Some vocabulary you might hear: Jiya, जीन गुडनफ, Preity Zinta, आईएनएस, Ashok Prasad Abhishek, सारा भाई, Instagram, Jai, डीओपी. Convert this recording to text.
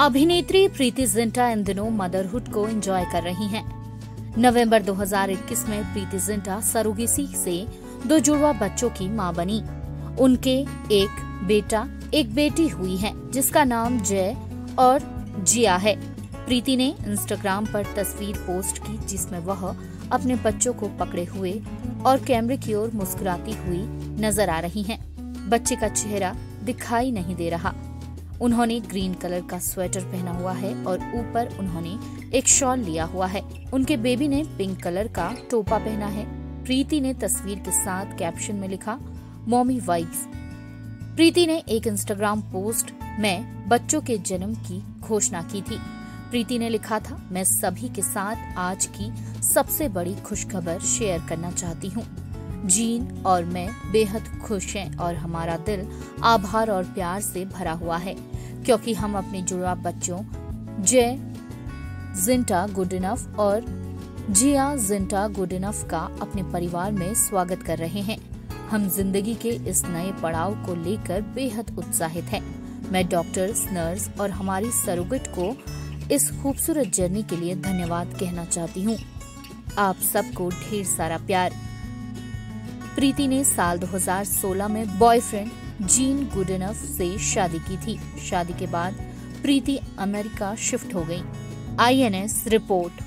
अभिनेत्री प्रीति जिंटा इन दिनों मदरहुड को एंजॉय कर रही हैं। नवंबर 2021 में प्रीति जिंटा सरोगेसी से 2 जुड़वा बच्चों की मां बनी। उनके एक बेटा एक बेटी हुई है जिसका नाम जय और जिया है। प्रीति ने इंस्टाग्राम पर तस्वीर पोस्ट की जिसमें वह अपने बच्चों को पकड़े हुए और कैमरे की ओर मुस्कुराती हुई नजर आ रही हैं। बच्चे का चेहरा दिखाई नहीं दे रहा। उन्होंने ग्रीन कलर का स्वेटर पहना हुआ है और ऊपर उन्होंने एक शॉल लिया हुआ है। उनके बेबी ने पिंक कलर का टोपा पहना है। प्रीति ने तस्वीर के साथ कैप्शन में लिखा मॉमी वाइब्स। प्रीति ने एक इंस्टाग्राम पोस्ट में बच्चों के जन्म की घोषणा की थी। प्रीति ने लिखा था, मैं सभी के साथ आज की सबसे बड़ी खुशखबर शेयर करना चाहती हूँ। जीन और मैं बेहद खुश हैं और हमारा दिल आभार और प्यार से भरा हुआ है क्योंकि हम अपने जुड़वा बच्चों जय जिंटा गुडनफ और जिया जिंटा गुडनफ का अपने परिवार में स्वागत कर रहे हैं। हम जिंदगी के इस नए पड़ाव को लेकर बेहद उत्साहित हैं। मैं डॉक्टर्स, नर्स और हमारी सरोगेट को इस खूबसूरत जर्नी के लिए धन्यवाद कहना चाहती हूँ। आप सबको ढेर सारा प्यार। प्रीति ने साल 2016 में बॉयफ्रेंड जीन गुडनफ से शादी की थी। शादी के बाद प्रीति अमेरिका शिफ्ट हो गई। आईएनएस रिपोर्ट।